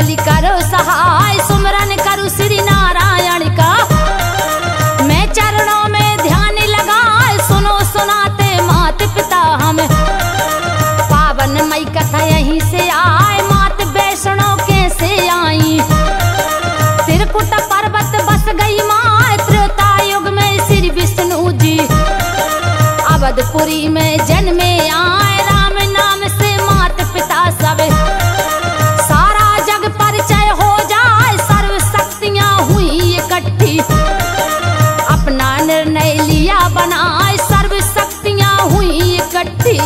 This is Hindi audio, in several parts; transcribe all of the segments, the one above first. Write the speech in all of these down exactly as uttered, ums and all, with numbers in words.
बलि करो सहाय, सुमरन करो श्री नारायण का। मैं चरणों में ध्यान लगाए, सुनो सुनाते मात पिता हमें। पावन मई कथा यहीं से आए, मात वैष्णो कैसे आई। त्रिकुट पर्वत बस गई माँ, त्रेता युग में श्री विष्णु जी। अवधपुरी में जन्मे आए, राम नाम से मात पिता सब। बनाए सर्व शक्तियां हुई इकट्ठी।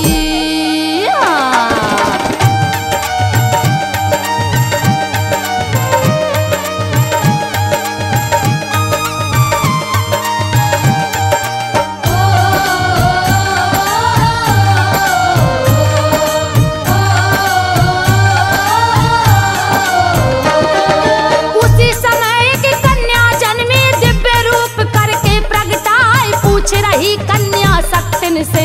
से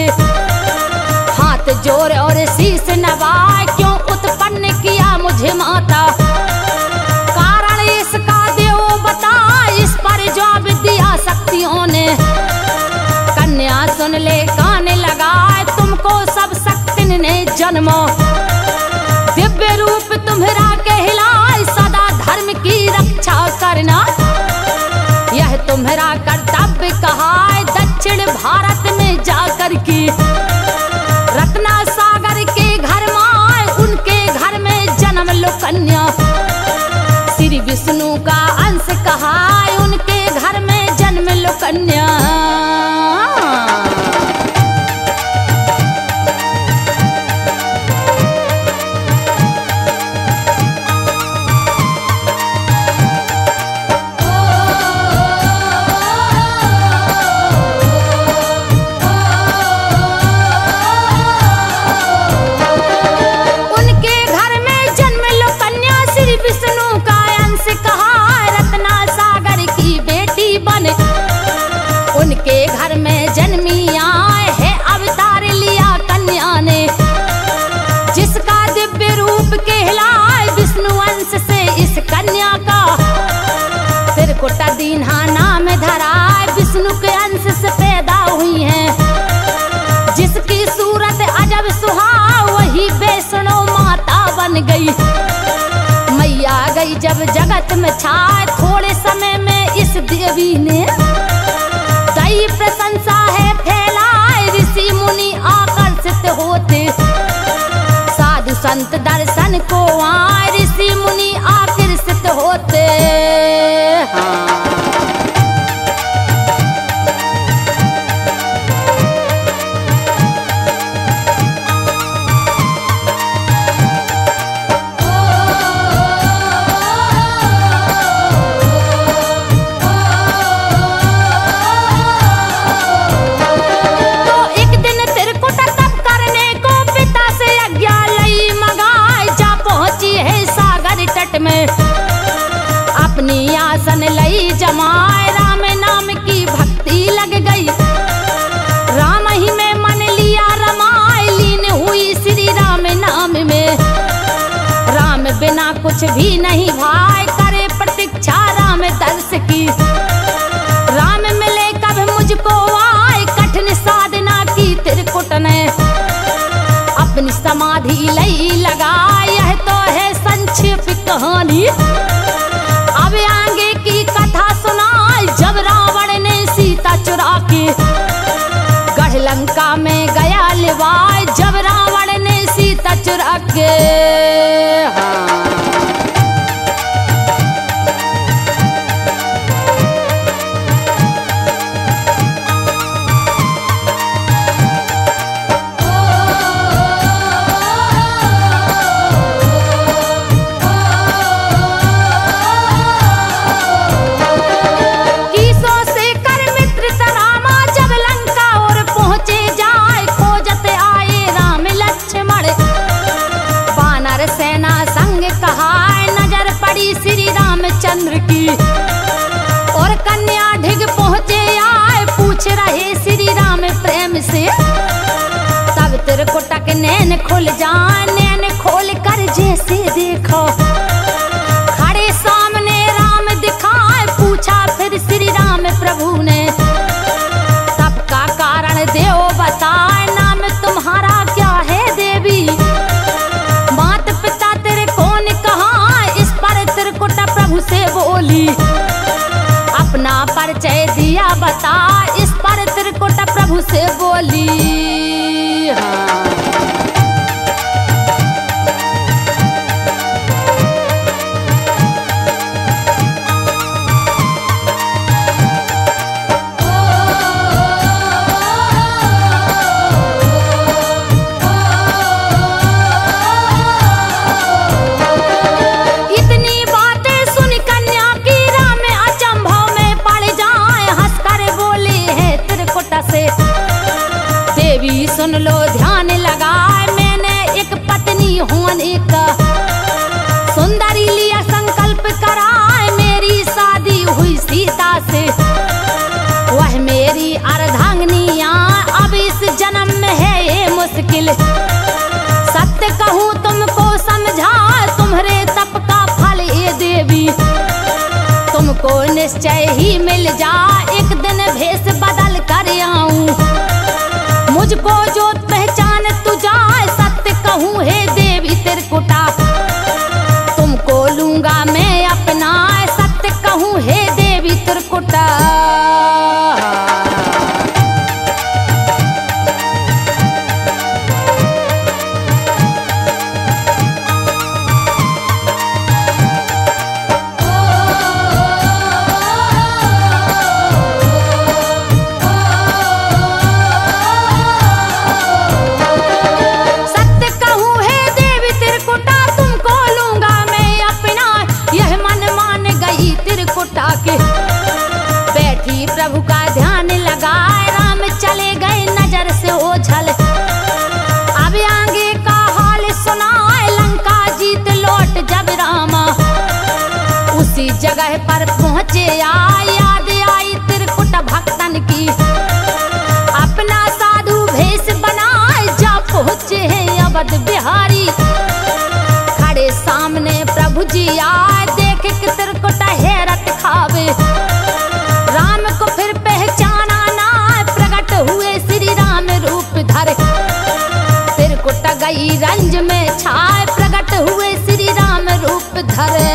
हाथ जोड़ और शीश नवाए, क्यों उत्पन्न किया मुझे माता। कारण इसका देव बताए, इस पर जवाब दिया शक्तियों ने। कन्या सुन ले कान लगाए, तुमको सब शक्ति ने जन्मो। दिव्य रूप तुम्हारा कहलाए, सदा धर्म की रक्षा करना। यह तुम्हारा कर्तव्य कहा, दक्षिण भारत में जाकर की रत्ना सागर के घर माए, उनके घर में जन्म लो कन्या। श्री विष्णु का अंश कहा, उनके घर में जन्म लो कन्या। दीन्हा नाम धराए, विष्णु के अंश से पैदा हुई है। जिसकी सूरत अजब सुहाव, वही वैष्णो माता बन गई। मैया गई जब जगत में छाए, थोड़े समय में इस देवी ने कई प्रशंसा है फैलाए। ऋषि मुनि आकर्षित होते, साधु संत दर्शन को आए। ऋषि मुनि आकर्षित होते। हाँ। जमाए राम नाम की भक्ति लग गई, राम ही में मन लिया रमाए। लीन हुई श्री राम नाम में, राम बिना कुछ भी नहीं भाई। करे प्रतीक्षा राम दर्श की, राम मिले कब मुझको आए। कठिन साधना की त्रिकुट ने, अपनी समाधि लई लगाए। यह तो है संक्षिप्त कहानी, अब आगे की कथा सुनाई। जब रावण ने सीता चुरा के गढ़ लंका में गया लिवाए। जब रावण ने सीता चुरा के हाँ। चंद्र की और कन्या ढिग पहुँचे आए। पूछ रहे श्री राम प्रेम से, तब त्रिकुट के नैन खुल जाए। नैन खोल कर जैसे देखो, सत्य कहूँ तुमको समझा, तुम्हारे तप का फल ये देवी तुमको निश्चय ही मिल जा। एक दिन भेष बदल कर आऊं, मुझको जो पहचान तू जाए, सत्य कहूँ हे देवी त्रिकुटा तुमको लूंगा मैं अपना, सत्य कहूँ हे देवी त्रिकुटा। बैठी प्रभु का ध्यान लगाए, राम चले गए नजर से ओझल। अब आगे का हाल सुनाए, लंका जीत लौट जब रामा, उसी जगह पर पहुंचे आए, याद आई त्रिकुट भक्तन की। अपना साधु भेष बनाए, जा पहुंचे हैं अवध बिहारी, खड़े सामने प्रभु जी आए, देख के त्रिकुट हैरत खावे। राम को फिर पहचाना ना, प्रकट हुए श्री राम रूप धरे, त्रिकुट गई रंज में छाए, प्रकट हुए श्री राम रूप धरे।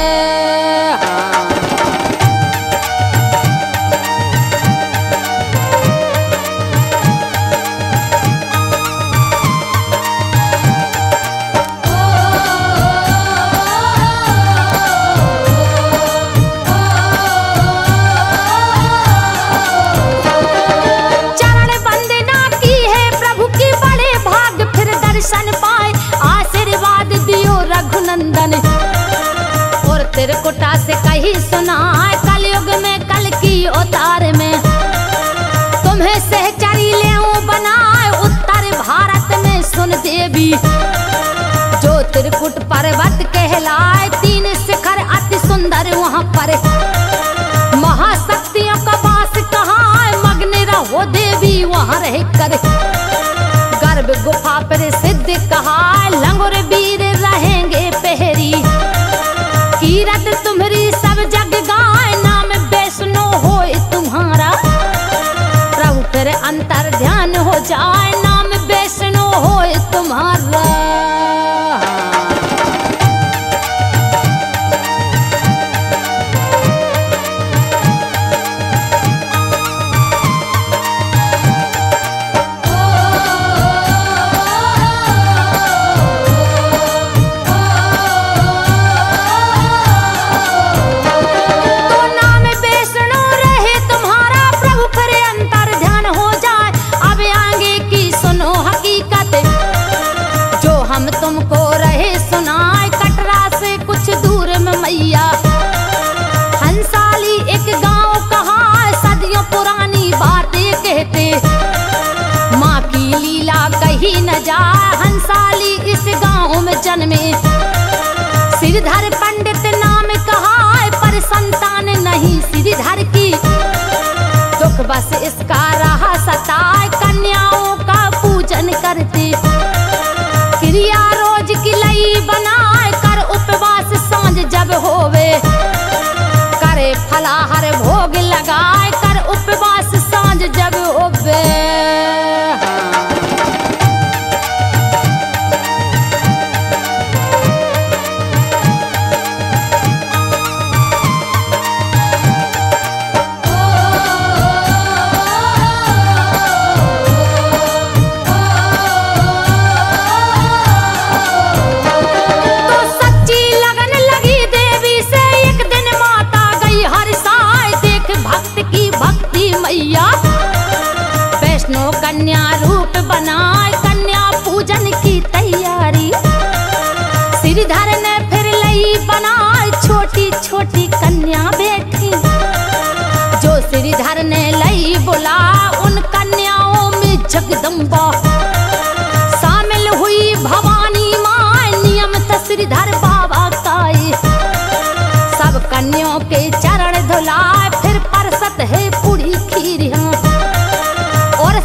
त्रिकुटा से कही सुना, कलयुग में कल की अवतार में तुम्हें सहचरी ले बनाए, उत्तर भारत में सुन देवी जो त्रिकुट पर्वत कहलाए, तीन शिखर अति सुंदर वहाँ पर महाशक्तियों का वास कहाँ, मग्न रहो देवी वहाँ रह कर, गर्भ गुफा पर सिद्ध कहा, लंगुर वीर रहेंगे पहरी, कीरत तुम्हारी सब जग गाय, नाम वैष्णो हो तुम्हारा, प्रभु फिर अंतर ध्यान हो जाए, नाम वैष्णो हो तुम्हारा। माँ की लीला कहीं न जाए, हंसाली इस गांव में जन्मे, श्रीधर पंडित नाम कहाए, पर संतान नहीं श्रीधर की, दुख बस इसका रहा सताए, कन्याओं का पूजन करते, क्रिया रोज की लई बनाए, कर उपवास सांझ जब होवे, करे फलाहार भोग लगाए, कर उपवास सांझ जब होवे। कन्या रूप बनाए, कन्या पूजन की तैयारी, श्रीधर ने फिर लई बनाए, छोटी छोटी कन्या बैठी, जो श्रीधर ने लई बोला, उन कन्याओं में जगदम्बा शामिल हुई, भवानी माँ नियम त श्रीधर बाबा का, सब कन्याओं के चरण धुलाए, फिर परसत है पूरी खीर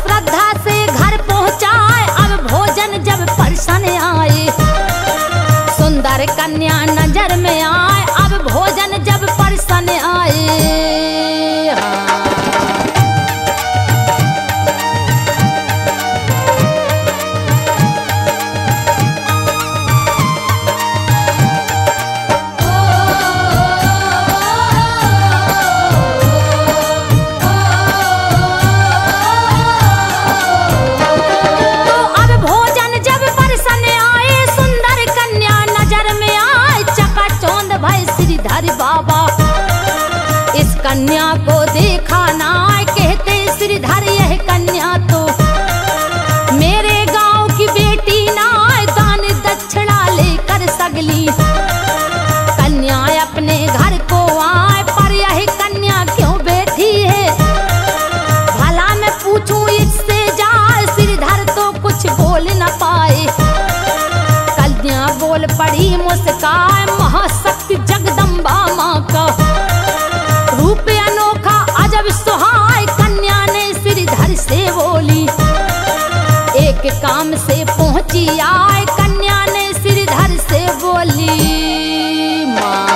श्रद्धा से घर पहुँचाए, अब भोजन जब परसने आए। बेटी आए कन्या ने सिरधर से बोली माँ।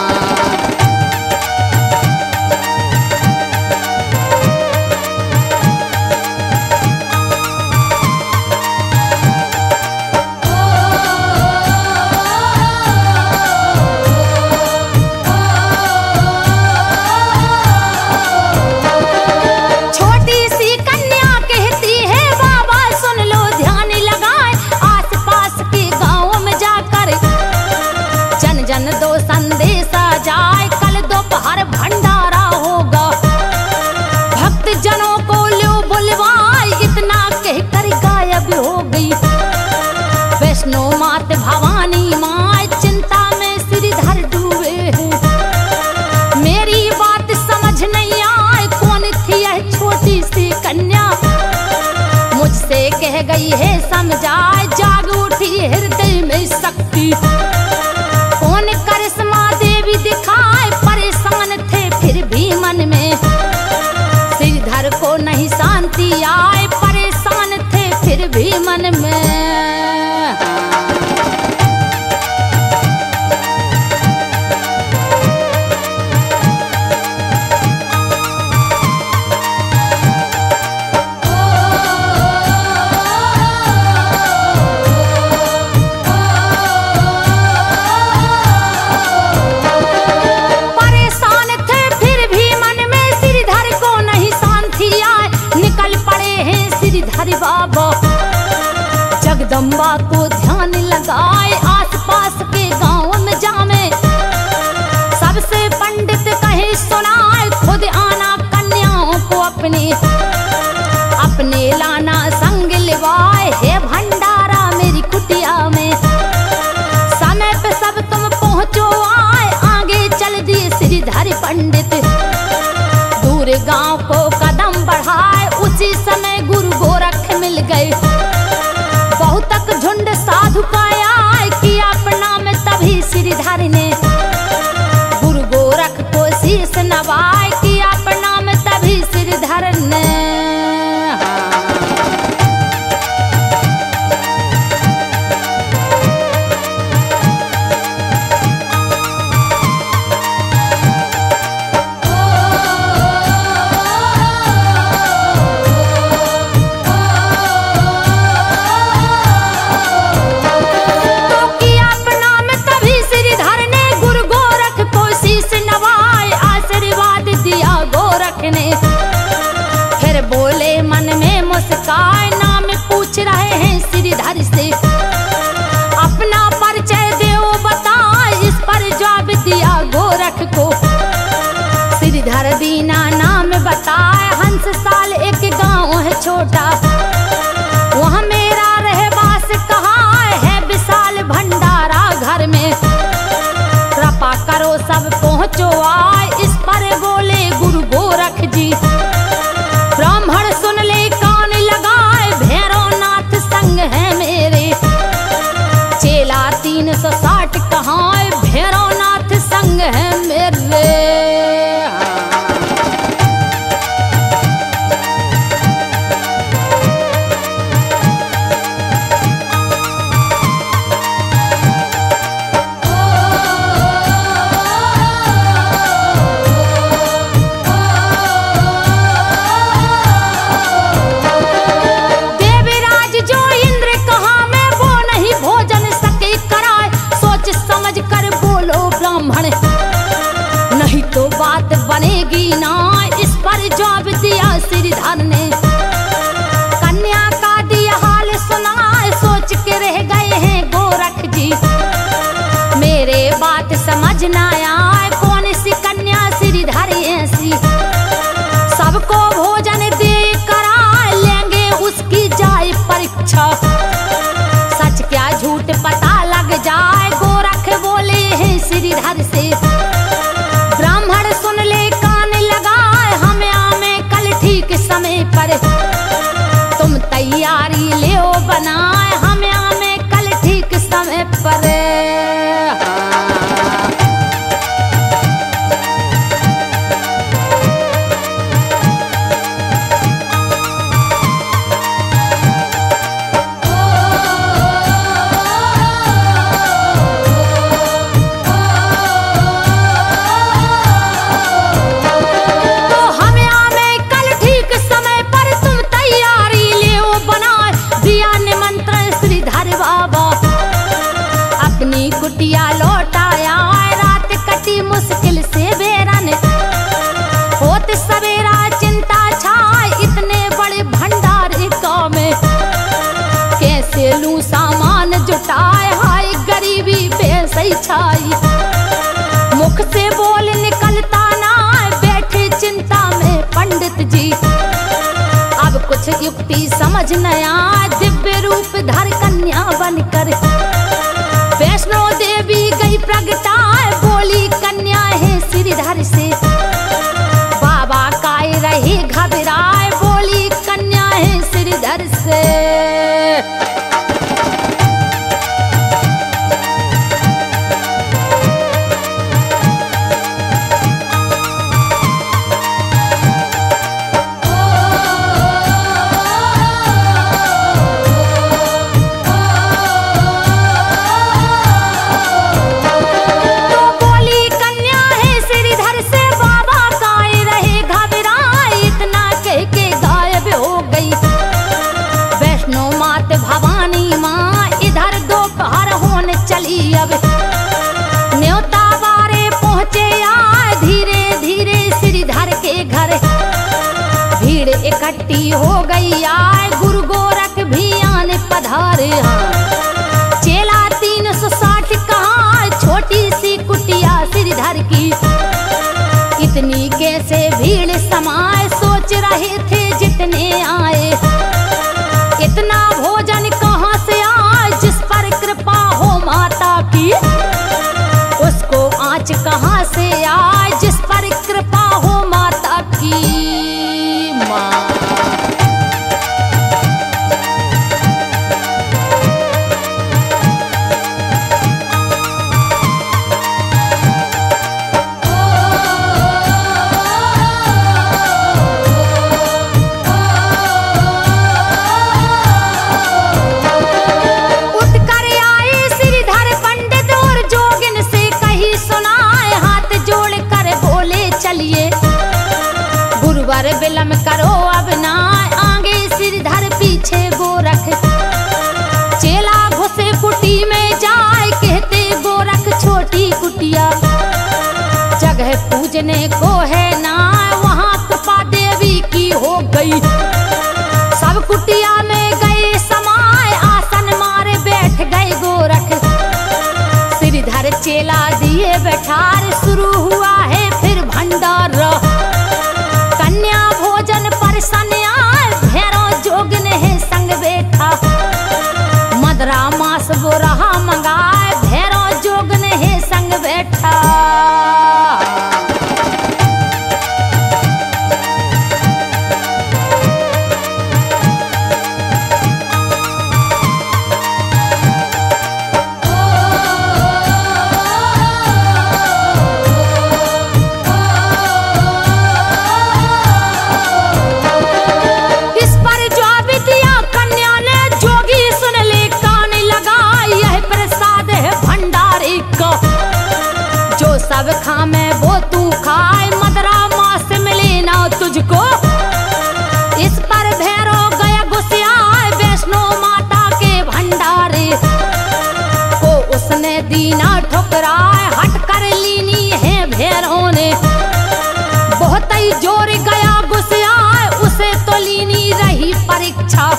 गई है समझाए जाग उठी हृदय में शक्ति। कौन करिश्मा देवी दिखाए परेशान थे फिर भी मन में। सिरधर को नहीं शांति आए परेशान थे फिर भी मन में। जगदम्बा को ध्यान लगाए आसपास के गाँव में जामे। सबसे पंडित कहे सुनाए खुद आना कन्याओं को अपने। अपने लाना संग लिवाए है भंडारा मेरी कुटिया में। समय पे सब तुम पहुँचो आए आगे चल दिए श्रीधर पंडित। दूर गांव को कदम बढ़ाए उसी समय गुरु गोरख मिल गए। झुंड साधु का आय किया प्रणाम तभी श्रीधर ने। गुरु गोरख को शीश नवाय किया प्रणाम तभी श्रीधर ने। श्रीधर बीना नाम बताए हंस साल एक गांव है छोटा। वहाँ मेरा रहवास कहाँ है विशाल भंडारा घर में। कृपा करो सब पहुँचो आए इस पर बोले गुरु गोरख जी। ब्राह्मण सुन ले कान लगाए भैरवनाथ संग है मेरे। चेला तीन सौ साठ कहाँ भैरवनाथ संग है मेरे। छाई, मुख से बोल निकलता ना, बैठे चिंता में पंडित जी। अब कुछ युक्ति समझ नया, दिव्य रूप धर कन्या बनकर वैष्णो देवी गई प्रगटा, बोली कन्या है श्रीधर से। बाबा काय रहे घबराए, बोली कन्या है श्रीधर से। इकट्ठी हो गई आए, गुरु गोरख भी आने पधारे। हाँ चेला तीन सौ साठ कहाँ, छोटी सी कुटिया श्रीधर की। इतनी कैसे भीड़ समाए, सोच रहे थे जितने आए। इतना भोजन कहाँ से आए, जिस पर कृपा हो माता की। उसको आँच कहाँ से आए, जिस पर कृपा हो माता की। विलम्ब करो अब ना, आगे श्रीधर पीछे गोरख। चेला घुसे कुटी में जाए, कहते गोरख छोटी कुटिया। जगह पूजने को है ना, वहाँ कृपा देवी की हो गई। सब कुटिया में गए समाए, आसन मारे बैठ गए गोरख। श्रीधर चेला दिए बैठार, शुरू हुआ है फिर भंडार। मास वो रहा मंगाए, भैरव जोग ने है संग बैठा। सब खा मैं वो तू खाए, मदरा माँ से मिले ना तुझको। इस पर भैरव गया गुस्साए, वैष्णो माता के भंडारे को उसने दीना ठुकराए। हट कर लीनी है भैरव ने, बहुत ही जोर गया गुस्साए। उसे तो लीनी रही परीक्षा,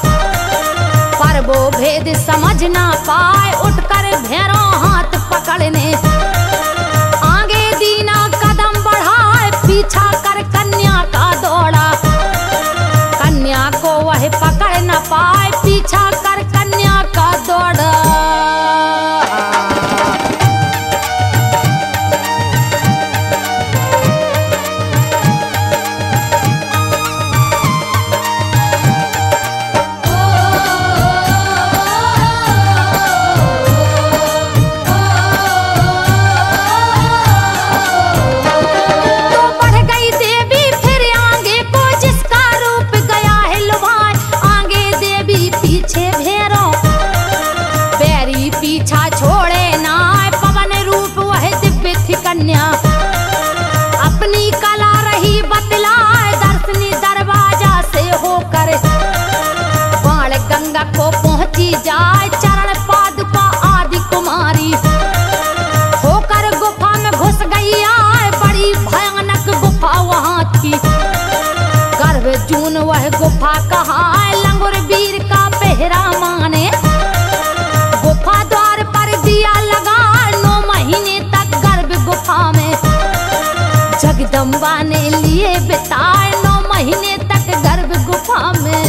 पर वो भेद समझ ना पाए। उठकर भैरव हाथ पकड़ने, पीछा कर कन्या का दौड़ा। कन्या को वह पकड़ न पाए, पीछा कर कन्या का दौड़ा। जाए चरण पादुका आदि कुमारी, होकर गुफा में घुस गई आए। बड़ी भयानक गुफा वहाँ थी, गर्भ जून वह गुफा कहा। लंगुर वीर का पहरा माने, गुफा द्वार पर दिया लगा। नौ महीने गंगा ने लिए बिताए नौ महीने तक गर्भ गुफा में।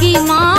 की माँ।